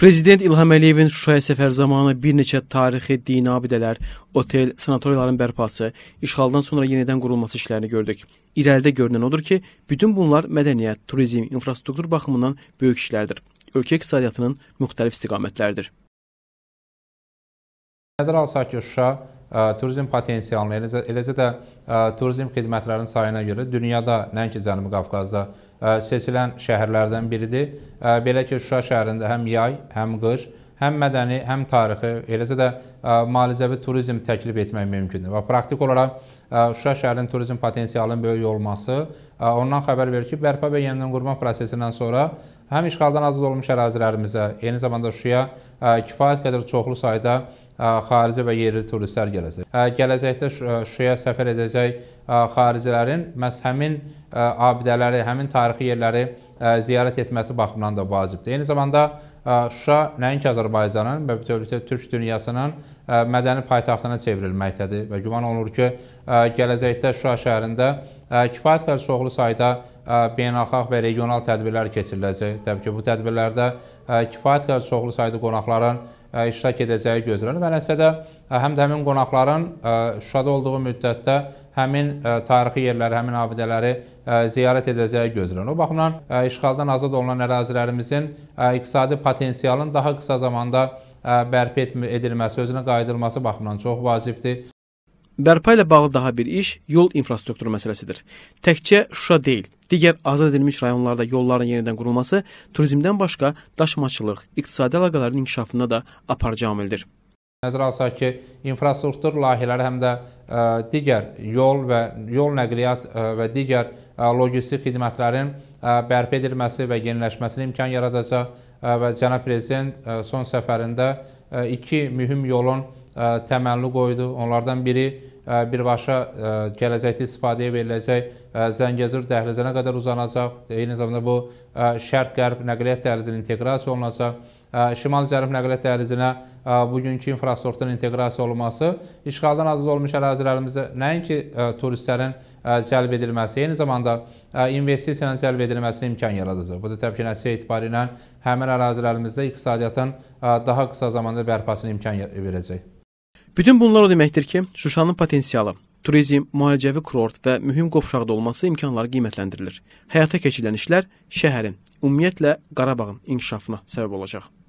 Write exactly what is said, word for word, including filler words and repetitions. Prezident İlham Aliyevin Şuşaya səfər zamanı bir neçə tarixi dini abidələr, otel, sanatoriyaların bərpası, işğaldan sonra yenidən qurulması işlərini gördük. İrəlidə görünən odur ki, bütün bunlar mədəniyyət, turizm, infrastruktur baxımından böyük işlərdir. Ölkə iqtisadiyyatının müxtəlif istiqamətləridir. Nəzərə alsaq ki, Şuşa turizm potensialını, eləcə də turizm xidmətlərinin sayına görə dünyada, nəinki Cənubi Qafqazda seçilən şəhərlərdən biridir. Belə ki, Şuşa şəhərində həm yay, həm qış, həm mədəni, həm tarixi, eləcə də müalicəvi turizm təklif etmək mümkündür. Və praktik olaraq Şuşa şəhərinin turizm potensialının böyük olması ondan xəbər verir ki, bərpa və yenidən qurma prosesindən sonra həm işğaldan azad olmuş ərazilərimizə, eyni zamanda Şuşaya kifayət qədər çoxlu sayda xarici və yerli turistlər gələcək. Gələcəkdə Şuşaya səfər edəcək xaricilərin məhz həmin abidələri, həmin tarixi yerləri ziyarət etməsi baxımından da vacibdir. Eyni zamanda Şuşa nəinki Azərbaycanın və bütövlükdə Türk dünyasının mədəni paytaxtına çevrilməkdədir və güman olunur ki, gələcəkdə Şuşa şəhərində kifayət qədər çoxlu sayda beynəlxalq və regional tədbirlər keçiriləcək. Təbii ki, bu tədbirlərdə kifayət qədər çoxlu sayda qonaqların iştirak edəcəyi gözlənir və nəsə də həm də həmin qonaqların Şuşada olduğu müddətdə həmin tarixi yerləri, həmin abidələri ziyarət edəcəyi gözlənir. O baxımdan, işğaldan azad olunan ərazilərimizin iqtisadi potensialın daha qısa zamanda bərpa edilməsi, özünə qayıdılması baxımından çox vacibdir. Bərpa ilə bağlı daha bir iş yol infrastrukturu məsələsidir. Təkcə Şuşa deyil, digər azad edilmiş rayonlarda yolların yenidən qurulması turizmdən başqa daşımaçılıq, iqtisadi əlaqələrin inkişafında da aparıcı amildir. Nəzərə alsaq ki, infrastruktur layihələri həm də digər yol və yol nəqliyyat və digər logistik xidmətlərin bərpa edilməsi və yeniləşməsini imkan yaradacaq və Cənab Prezident son səfərində iki mühüm yolun təməlli qoydu. Onlardan biri birbaşa gələcəkdə istifadəyə veriləcək Zəngəzur dəhlizinə qədər uzanacaq. Eyni zamanda bu şərq-qərb nəqliyyat dəhlizinin inteqrasiya olunacaq. Şimal-cənub nəqliyyat dəhlizinə bugünkü infrastrukturun inteqrasiya olunması işğaldan azad olmuş ərazilərimizdə nəinki turistlərin cəlb edilməsi, eyni zamanda investisiyanın cəlb edilməsini imkan yaradacaq. Bu da təbii ki, nəticə etibarilə həmin ərazilərimizdə iqtisadiyyatın daha qısa zamanda bərpasını imkan verəcək. Bütün bunlar o deməkdir ki, Şuşanın potensialı, turizm, müalicəvi kurort və mühüm qovşaqda olması imkanları qiymətləndirilir. Həyata keçirilən işlər şəhərin, ümumiyyətlə Qarabağın inkişafına səbəb olacaq.